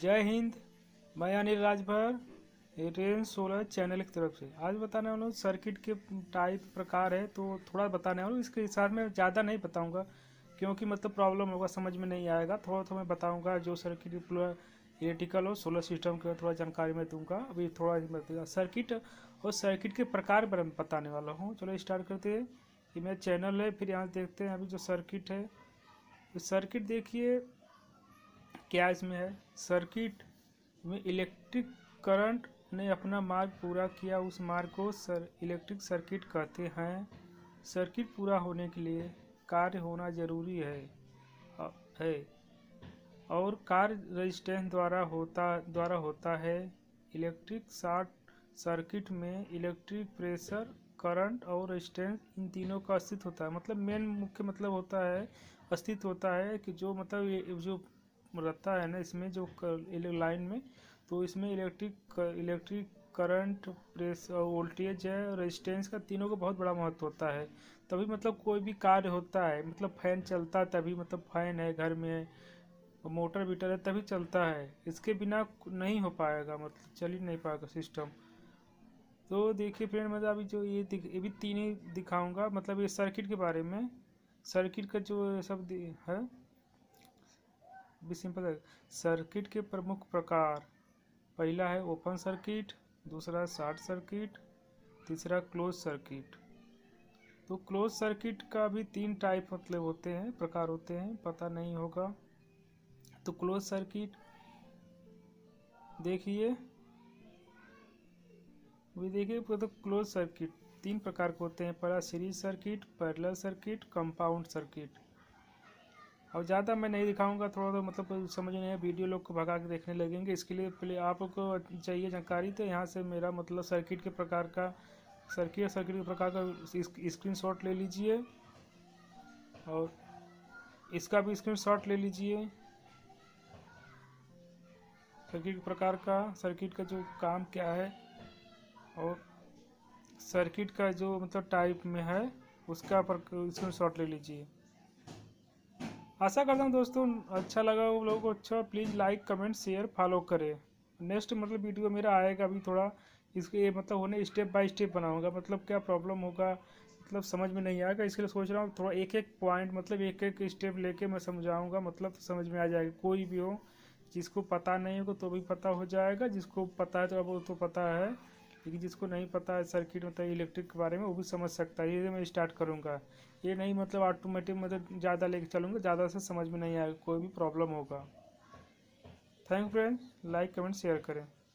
जय हिंद, मैं Anil Rajbhar, Rain Solar channel की तरफ से। आज बताने वाला हूँ सर्किट के टाइप प्रकार है, तो थोड़ा बताने वाला हूँ। इसके हिसाब में ज़्यादा नहीं बताऊँगा क्योंकि मतलब प्रॉब्लम होगा, समझ में नहीं आएगा। थोड़ा थोड़ा मैं बताऊँगा जो सर्किट पूरा इलेक्ट्रिकल और सोलर सिस्टम के थोड़ा जानकारी मैं दूँगा। अभी थोड़ा सर्किट और सर्किट के प्रकार पर बताने वाला हूँ। चलो स्टार्ट करते हैं। ये मेरा चैनल है, फिर यहाँ देखते हैं अभी जो सर्किट है। तो सर्किट देखिए क्या इसमें है। सर्किट में इलेक्ट्रिक करंट ने अपना मार्ग पूरा किया, उस मार्ग को इलेक्ट्रिक सर्किट कहते हैं। सर्किट पूरा होने के लिए कार्य होना जरूरी है और कार्य रेजिस्टेंस द्वारा होता है। इलेक्ट्रिक शॉर्ट सर्किट में इलेक्ट्रिक प्रेशर, करंट और रेजिस्टेंस, इन तीनों का अस्तित्व होता है। मतलब मेन मुख्य मतलब होता है, अस्तित्व होता है कि जो मतलब जो रहता है ना इसमें जो लाइन में, तो इसमें इलेक्ट्रिक करंट, प्रेस और वोल्टेज है और रेजिस्टेंस का, तीनों का बहुत बड़ा महत्व होता है। तभी मतलब कोई भी कार्य होता है। मतलब फैन चलता है तभी, मतलब फैन है घर में, मोटर बीटर है तभी चलता है। इसके बिना नहीं हो पाएगा, मतलब चल ही नहीं पाएगा सिस्टम। तो देखिए फ्रेंड, मतलब अभी जो ये भी तीन ही दिखाऊँगा। मतलब ये सर्किट के बारे में, सर्किट का जो सब है भी सिंपल है। सर्किट के प्रमुख प्रकार, पहला है ओपन सर्किट, दूसरा शॉर्ट सर्किट, तीसरा क्लोज सर्किट। तो क्लोज सर्किट का भी तीन टाइप मतलब होते हैं, प्रकार होते हैं, पता नहीं होगा। तो क्लोज सर्किट देखिए तो क्लोज सर्किट तीन प्रकार के होते हैं। पहला series circuit, parallel circuit, compound circuit. और ज़्यादा मैं नहीं दिखाऊंगा, थोड़ा तो मतलब समझ नहीं है, वीडियो लोग को भगा के देखने लगेंगे। इसके लिए पहले आपको चाहिए जानकारी, तो यहाँ से मेरा मतलब सर्किट के प्रकार का, सर्किट के प्रकार का स्क्रीनशॉट ले लीजिए और इसका भी स्क्रीनशॉट ले लीजिए। सर्किट के प्रकार का, सर्किट का जो काम क्या है और सर्किट का जो मतलब टाइप में है उसका स्क्रीनशॉट ले लीजिए। आशा करता हूँ दोस्तों अच्छा लगा वो लोगों को। अच्छा, please like, comment, share, follow करें। नेक्स्ट मतलब वीडियो मेरा आएगा। अभी थोड़ा इसके मतलब होने स्टेप बाय स्टेप बनाऊंगा। मतलब क्या प्रॉब्लम होगा, मतलब समझ में नहीं आएगा, इसके लिए सोच रहा हूँ थोड़ा एक एक पॉइंट, मतलब एक एक स्टेप लेके मैं समझाऊँगा। मतलब समझ में आ जाएगा, कोई भी हो, जिसको पता नहीं होगा तो भी पता हो जाएगा, जिसको पता है तो अब वो तो पता है, लेकिन जिसको नहीं पता है सर्किट मतलब इलेक्ट्रिक के बारे में, वो भी समझ सकता है। ये मैं स्टार्ट करूँगा, ये नहीं मतलब ऑटोमेटिक मतलब ज़्यादा लेके चलूँगा, ज़्यादा से समझ में नहीं आएगा, कोई भी प्रॉब्लम होगा। Thank friends, like, comment, share करें।